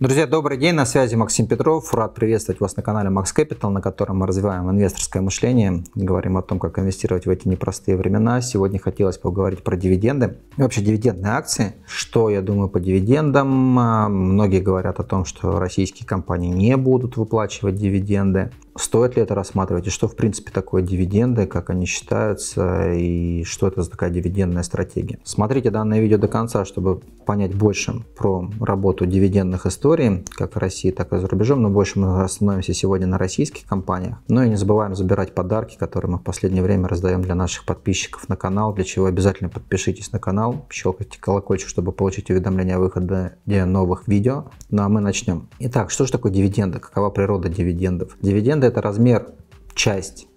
Друзья, добрый день, на связи Максим Петров. Рад приветствовать вас на канале Max Capital, на котором мы развиваем инвесторское мышление, говорим о том, как инвестировать в эти непростые времена. Сегодня хотелось поговорить про дивиденды и вообще дивидендные акции. Что я думаю по дивидендам? Многие говорят о том, что российские компании не будут выплачивать дивиденды. Стоит ли это рассматривать? И что в принципе такое дивиденды, как они считаются и что это за такая дивидендная стратегия? Смотрите данное видео до конца, чтобы понять больше про работу дивидендных историй, как в России, так и за рубежом, но больше мы остановимся сегодня на российских компаниях. Ну и не забываем забирать подарки, которые мы в последнее время раздаем для наших подписчиков на канал, для чего обязательно подпишитесь на канал, щелкайте колокольчик, чтобы получить уведомления о выходе новых видео. Ну а мы начнем. Итак, что же такое дивиденды? Какова природа дивидендов? Дивиденды – это размер, часть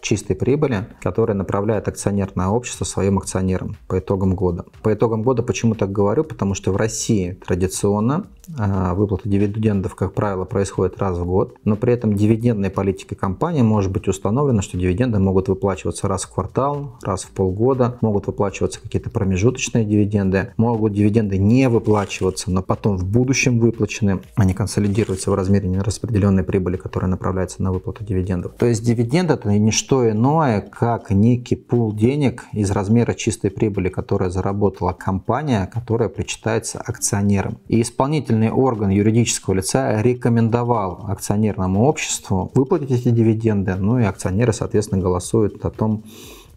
чистой прибыли, которая направляет акционерное общество своим акционерам по итогам года. По итогам года почему так говорю? Потому что в России традиционно выплата дивидендов, как правило, происходит раз в год, но при этом дивидендной политикой компании может быть установлено, что дивиденды могут выплачиваться раз в квартал, раз в полгода, могут выплачиваться какие-то промежуточные дивиденды, могут дивиденды не выплачиваться, но потом в будущем выплачены, они консолидируются в размере нераспределенной прибыли, которая направляется на выплату дивидендов. То есть дивиденды – это не что иное, как некий пул денег из размера чистой прибыли, которая заработала компания, которая причитается акционерам. И исполнительный орган юридического лица рекомендовал акционерному обществу выплатить эти дивиденды, ну и акционеры, соответственно, голосуют о том,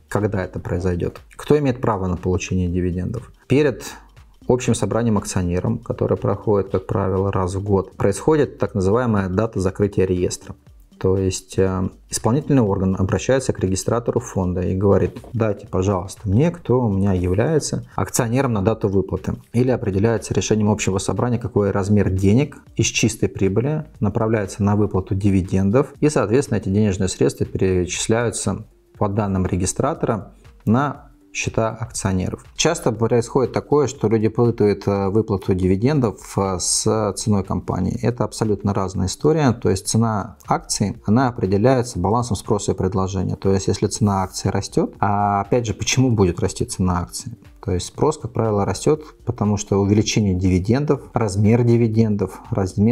когда это произойдет. Кто имеет право на получение дивидендов? Перед общим собранием акционеров, которое проходит, как правило, раз в год, происходит так называемая дата закрытия реестра. То есть исполнительный орган обращается к регистратору фонда и говорит: дайте, пожалуйста, мне, кто у меня является акционером на дату выплаты. Или определяется решением общего собрания, какой размер денег из чистой прибыли направляется на выплату дивидендов. И, соответственно, эти денежные средства перечисляются по данным регистратора на счета акционеров. Часто происходит такое, что люди путают выплату дивидендов с ценой компании. Это абсолютно разная история. То есть цена акций, она определяется балансом спроса и предложения. То есть если цена акции растет, а опять же, почему будет расти цена акции? То есть спрос, как правило, растет, потому что увеличение дивидендов, размер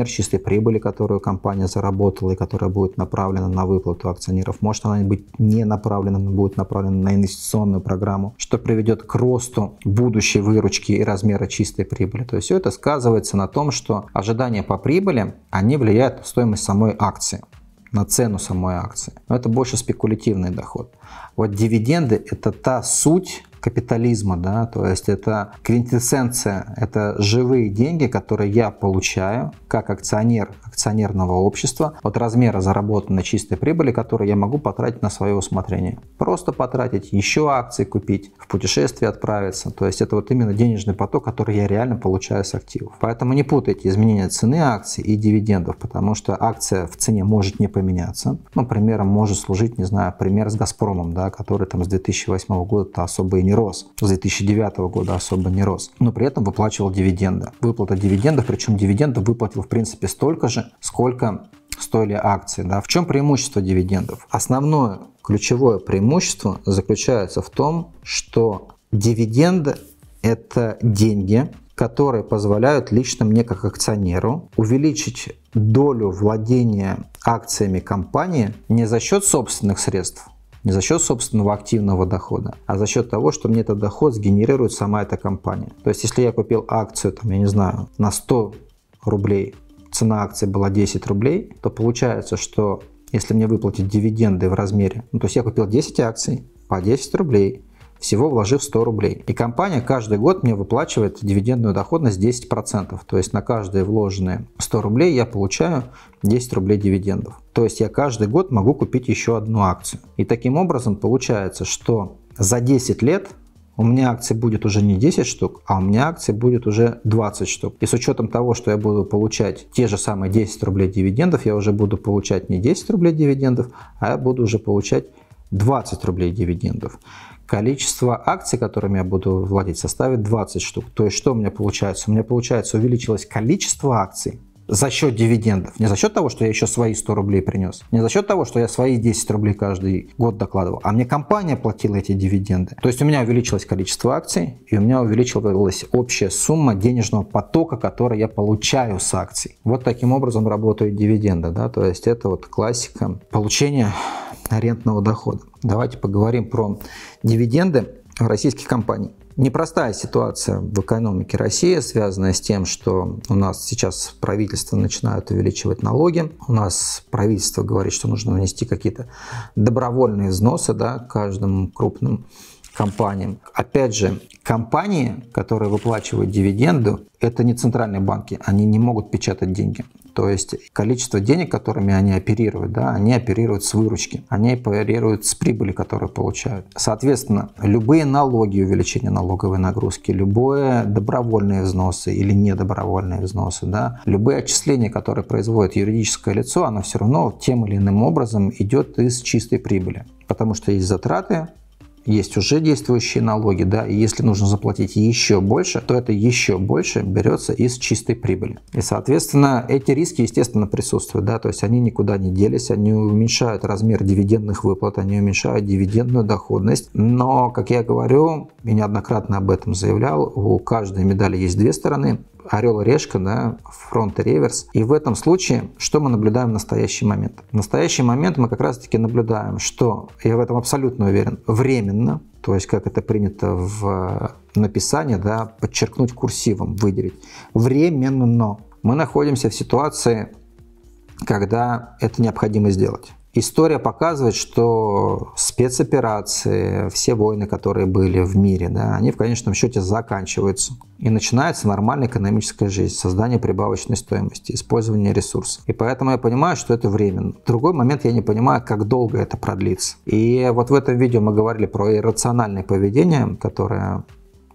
чистой прибыли, которую компания заработала и которая будет направлена на выплату акционеров, может она быть не направлена, но будет направлена на инвестиционную программу, что приведет к росту будущей выручки и размера чистой прибыли. То есть все это сказывается на том, что ожидания по прибыли, они влияют на стоимость самой акции, на цену самой акции. Но это больше спекулятивный доход. Вот дивиденды – это та суть капитализма, да, то есть это квинтэссенция, это живые деньги, которые я получаю как акционер акционерного общества от размера заработанной чистой прибыли, которую я могу потратить на свое усмотрение. Просто потратить, еще акции купить, в путешествие отправиться. То есть это вот именно денежный поток, который я реально получаю с активов. Поэтому не путайте изменения цены акций и дивидендов, потому что акция в цене может не поменяться. Ну, примером может служить, не знаю, пример с Газпромом, да, который там с 2008 года-то особо и не рос, с 2009 года особо не рос, но при этом выплачивал дивиденды. Выплата дивидендов, причем дивиденды выплатил в принципе столько же, сколько стоили акции. Да. В чем преимущество дивидендов? Основное ключевое преимущество заключается в том, что дивиденды – это деньги, которые позволяют лично мне как акционеру увеличить долю владения акциями компании не за счет собственных средств, не за счет собственного активного дохода, а за счет того, что мне этот доход сгенерирует сама эта компания. То есть, если я купил акцию, там, я не знаю, на 100 рублей, цена акции была 10 рублей, то получается, что если мне выплатить дивиденды в размере, ну, то есть я купил 10 акций по 10 рублей, всего вложив 100 рублей. И компания каждый год мне выплачивает дивидендную доходность 10%. То есть на каждые вложенные 100 рублей я получаю 10 рублей дивидендов. То есть я каждый год могу купить еще одну акцию. И таким образом получается, что за 10 лет у меня акций будет уже не 10 штук, а у меня акций будет уже 20 штук. И с учетом того, что я буду получать те же самые 10 рублей дивидендов, я уже буду получать не 10 рублей дивидендов, а я буду уже получать 20 рублей дивидендов. Количество акций, которыми я буду владеть, составит 20 штук. То есть что у меня получается? У меня получается увеличилось количество акций за счет дивидендов. Не за счет того, что я еще свои 100 рублей принес. Не за счет того, что я свои 10 рублей каждый год докладывал. А мне компания платила эти дивиденды. То есть у меня увеличилось количество акций. И у меня увеличилась общая сумма денежного потока, который я получаю с акций. Вот таким образом работают дивиденды. Да? То есть это вот классика получения арендного дохода. Давайте поговорим про дивиденды российских компаний. Непростая ситуация в экономике России, связанная с тем, что у нас сейчас правительство начинает увеличивать налоги. У нас правительство говорит, что нужно внести какие-то добровольные взносы, да, каждым крупным компаниям. Опять же, компании, которые выплачивают дивиденды, это не центральные банки, они не могут печатать деньги. То есть количество денег, которыми они оперируют, да, они оперируют с выручки, они оперируют с прибыли, которую получают. Соответственно, любые налоги, увеличение налоговой нагрузки, любые добровольные взносы или недобровольные взносы, да, любые отчисления, которые производит юридическое лицо, оно все равно тем или иным образом идет из чистой прибыли, потому что есть затраты, есть уже действующие налоги, да, и если нужно заплатить еще больше, то это еще больше берется из чистой прибыли. И, соответственно, эти риски, естественно, присутствуют, да, то есть они никуда не делись, они уменьшают размер дивидендных выплат, они уменьшают дивидендную доходность, но, как я говорю, и неоднократно об этом заявлял, у каждой медали есть две стороны. Орел и решка, да, фронт и реверс. И в этом случае, что мы наблюдаем в настоящий момент? В настоящий момент мы как раз-таки наблюдаем, что, я в этом абсолютно уверен, временно, то есть как это принято в написании, да, подчеркнуть курсивом, выделить, временно. Мы находимся в ситуации, когда это необходимо сделать. История показывает, что спецоперации, все войны, которые были в мире, да, они в конечном счете заканчиваются. И начинается нормальная экономическая жизнь, создание прибавочной стоимости, использование ресурсов. И поэтому я понимаю, что это временно. В другой момент я не понимаю, как долго это продлится. И вот в этом видео мы говорили про иррациональное поведение, которое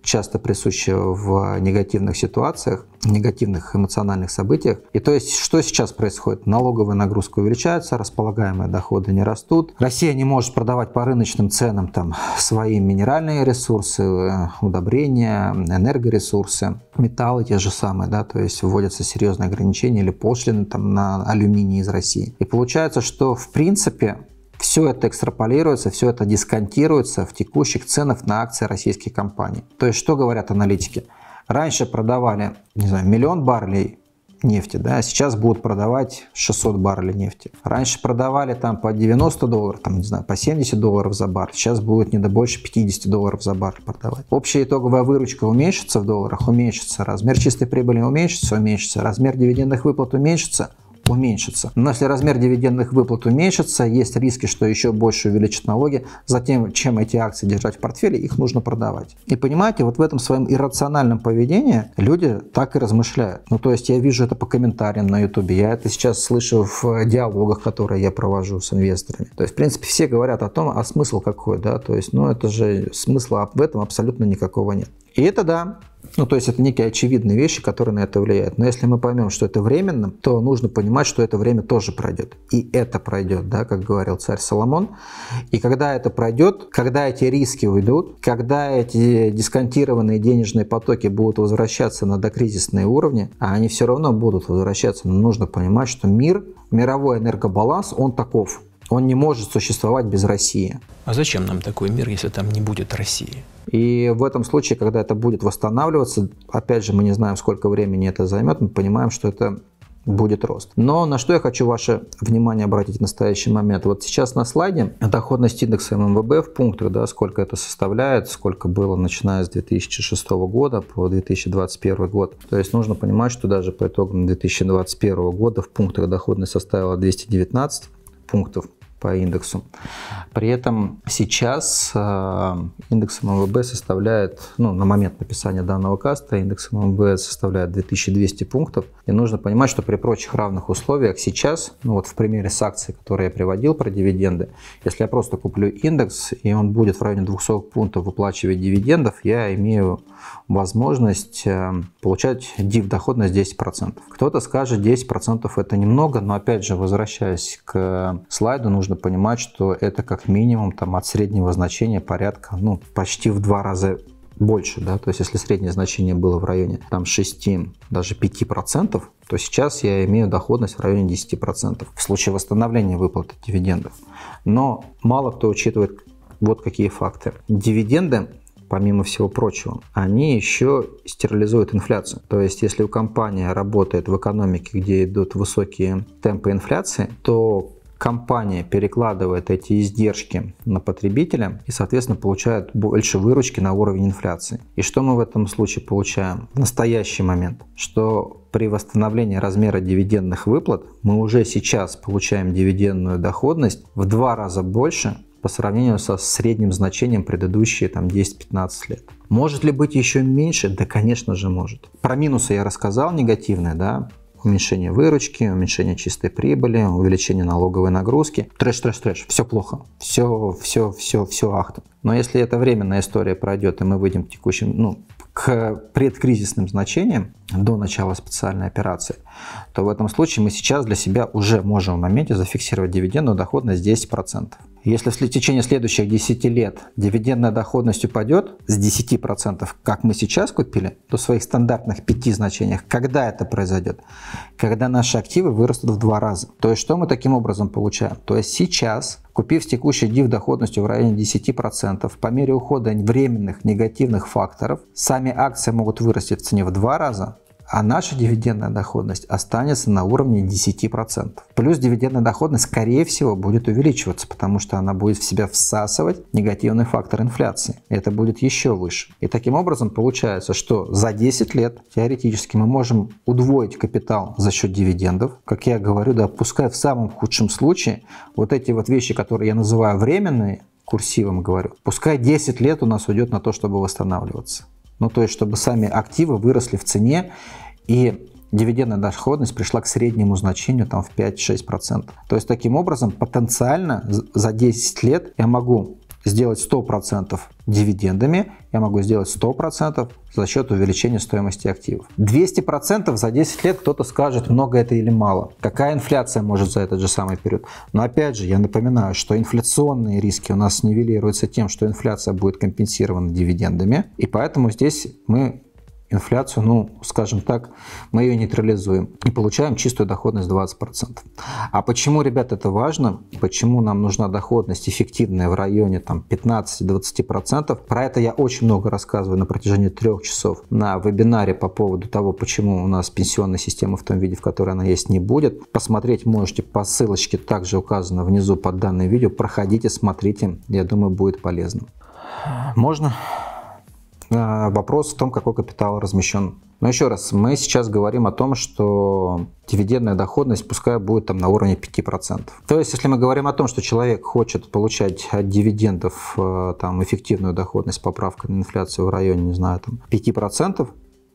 часто присуще в негативных ситуациях, негативных эмоциональных событиях. И то есть, что сейчас происходит? Налоговая нагрузка увеличается, располагаемые доходы не растут. Россия не может продавать по рыночным ценам там свои минеральные ресурсы, удобрения, энергоресурсы, металлы те же самые, да, то есть вводятся серьезные ограничения или пошлины там на алюминий из России. И получается, что в принципе все это экстраполируется, все это дисконтируется в текущих ценах на акции российских компаний. То есть, что говорят аналитики? Раньше продавали, не знаю, 1 000 000 баррелей нефти, да, сейчас будут продавать 600 баррелей нефти. Раньше продавали там по 90 долларов, там, не знаю, по 70 долларов за баррель, сейчас будут не до больше 50 долларов за баррель продавать. Общая итоговая выручка уменьшится в долларах, уменьшится, размер чистой прибыли уменьшится, уменьшится, размер дивидендных выплат уменьшится, уменьшится. Но если размер дивидендных выплат уменьшится, есть риски, что еще больше увеличат налоги. Затем, чем эти акции держать в портфеле, их нужно продавать. И понимаете, вот в этом своем иррациональном поведении люди так и размышляют. Ну, то есть я вижу это по комментариям на YouTube, я это сейчас слышу в диалогах, которые я провожу с инвесторами. То есть, в принципе, все говорят о том, а смысл какой, да, то есть, ну, это же смысла в этом абсолютно никакого нет. И это да. Ну, то есть это некие очевидные вещи, которые на это влияют. Но если мы поймем, что это временно, то нужно понимать, что это время тоже пройдет. И это пройдет, да, как говорил царь Соломон. И когда это пройдет, когда эти риски уйдут, когда эти дисконтированные денежные потоки будут возвращаться на докризисные уровни, а они все равно будут возвращаться, но нужно понимать, что мир, мировой энергобаланс, он таков. Он не может существовать без России. А зачем нам такой мир, если там не будет России? И в этом случае, когда это будет восстанавливаться, опять же, мы не знаем, сколько времени это займет, мы понимаем, что это будет рост. Но на что я хочу ваше внимание обратить в настоящий момент. Вот сейчас на слайде доходность индекса ММВБ в пунктах, да, сколько это составляет, сколько было, начиная с 2006 года по 2021 год. То есть нужно понимать, что даже по итогам 2021 года в пунктах доходность составила 219 пунктов по индексу. При этом сейчас индекс ММВБ составляет, ну, на момент написания данного каста, индекс ММВБ составляет 2200 пунктов. И нужно понимать, что при прочих равных условиях сейчас, ну вот в примере с акцией, которую я приводил про дивиденды, если я просто куплю индекс, и он будет в районе 200 пунктов выплачивать дивидендов, я имею возможность получать див-доходность 10%. Кто-то скажет, 10% это немного, но опять же, возвращаясь к слайду, нужно понимать, что это как минимум там от среднего значения порядка, ну, почти в 2 раза больше, да, то есть если среднее значение было в районе там 6, даже 5%, то сейчас я имею доходность в районе 10% в случае восстановления выплаты дивидендов. Но мало кто учитывает вот какие факты. Дивиденды, помимо всего прочего, они еще стерилизуют инфляцию. То есть, если компания работает в экономике, где идут высокие темпы инфляции, то компания перекладывает эти издержки на потребителя и, соответственно, получает больше выручки на уровень инфляции. И что мы в этом случае получаем в настоящий момент? Что при восстановлении размера дивидендных выплат мы уже сейчас получаем дивидендную доходность в 2 раза больше по сравнению со средним значением предыдущие 10-15 лет. Может ли быть еще меньше? Да, конечно же, может. Про минусы я рассказал негативные, да? Уменьшение выручки, уменьшение чистой прибыли, увеличение налоговой нагрузки. Трэш. Все плохо. Все ахта. Но если эта временная история пройдет, и мы выйдем к текущим, к предкризисным значениям до начала специальной операции, то в этом случае мы сейчас для себя уже можем в моменте зафиксировать дивидендную доходность 10%. Если в течение следующих 10 лет дивидендная доходность упадет с 10%, как мы сейчас купили, то в своих стандартных 5 значениях, когда это произойдет? Когда наши активы вырастут в 2 раза. То есть что мы таким образом получаем? То есть сейчас, купив текущий див доходностью в районе 10%, по мере ухода временных негативных факторов, сами акции могут вырасти в цене в 2 раза, а наша дивидендная доходность останется на уровне 10%. Плюс дивидендная доходность, скорее всего, будет увеличиваться, потому что она будет в себя всасывать негативный фактор инфляции. Это будет еще выше. И таким образом получается, что за 10 лет теоретически мы можем удвоить капитал за счет дивидендов. Как я говорю, да, пускай в самом худшем случае вот эти вот вещи, которые я называю временные, курсивом говорю, пускай 10 лет у нас уйдет на то, чтобы восстанавливаться. Ну, то есть, чтобы сами активы выросли в цене и дивидендная доходность пришла к среднему значению в 5-6%. То есть, таким образом, потенциально за 10 лет я могу сделать 100% дивидендами, я могу сделать 100% за счет увеличения стоимости активов. 200% за 10 лет кто-то скажет, много это или мало. Какая инфляция может за этот же самый период? Но опять же, я напоминаю, что инфляционные риски у нас нивелируются тем, что инфляция будет компенсирована дивидендами, и поэтому здесь мы инфляцию, скажем так, мы ее нейтрализуем и получаем чистую доходность 20%. А почему, ребят, это важно? Почему нам нужна доходность эффективная в районе 15-20%? Про это я очень много рассказываю на протяжении 3 часов на вебинаре по поводу того, почему у нас пенсионная система в том виде, в которой она есть, не будет. Посмотреть можете по ссылочке, также указано внизу под данным видео. Проходите, смотрите, я думаю, будет полезно. Можно? Вопрос в том, какой капитал размещен. Но еще раз, мы сейчас говорим о том, что дивидендная доходность пускай будет на уровне 5%. То есть, если мы говорим о том, что человек хочет получать от дивидендов эффективную доходность, поправка на инфляцию в районе, 5%,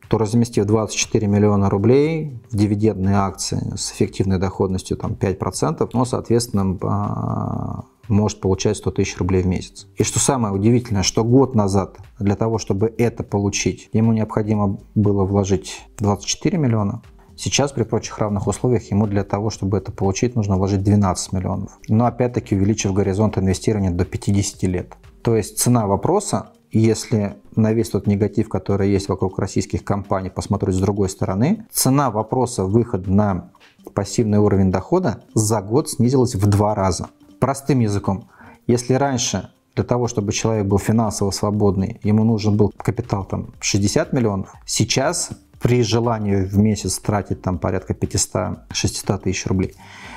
то, разместив 24 миллиона рублей в дивидендные акции с эффективной доходностью 5%, соответственно, может получать 100 тысяч рублей в месяц. И что самое удивительное, что год назад для того, чтобы это получить, ему необходимо было вложить 24 миллиона. Сейчас при прочих равных условиях ему для того, чтобы это получить, нужно вложить 12 миллионов. Но опять-таки увеличив горизонт инвестирования до 50 лет. То есть цена вопроса, если на весь тот негатив, который есть вокруг российских компаний, посмотреть с другой стороны, цена вопроса выхода на пассивный уровень дохода за год снизилась в 2 раза. Простым языком, если раньше для того, чтобы человек был финансово свободный, ему нужен был капитал 60 миллионов, сейчас при желании в месяц тратить порядка 500-600 тысяч рублей,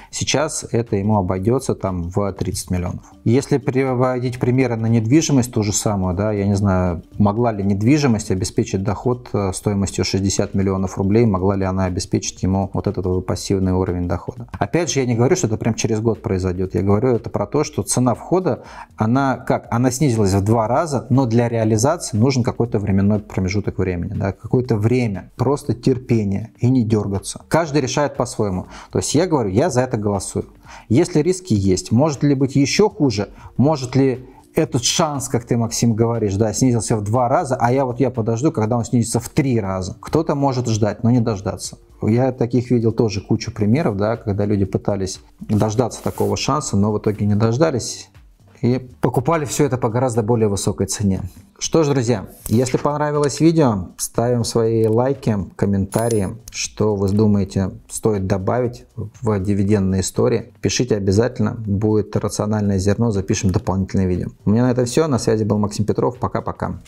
сейчас это ему обойдется в 30 миллионов. Если переводить примеры на недвижимость, то же самое, да, я не знаю, могла ли недвижимость обеспечить доход стоимостью 60 миллионов рублей, могла ли она обеспечить ему вот этот пассивный уровень дохода. Опять же, я не говорю, что это прям через год произойдет, я говорю это про то, что цена входа, она снизилась в 2 раза, но для реализации нужен какой-то временной промежуток времени, да, какое-то время, просто терпение и не дергаться. Каждый решает по-своему, то есть я говорю, я за это голосую. Если риски есть, может ли быть еще хуже? Может ли этот шанс, как ты, Максим, говоришь, да, снизился в 2 раза, а я подожду, когда он снизится в 3 раза. Кто-то может ждать, но не дождаться. Я таких видел тоже кучу примеров, да, когда люди пытались дождаться такого шанса, но в итоге не дождались и покупали все это по гораздо более высокой цене. Что ж, друзья, если понравилось видео, ставим свои лайки, комментарии, что вы думаете, стоит добавить в дивидендные истории. Пишите обязательно, будет рациональное зерно, запишем дополнительное видео. У меня на это все, на связи был Максим Петров, пока-пока.